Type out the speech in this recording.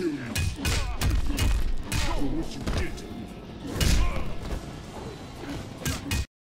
kill you for what you did to me.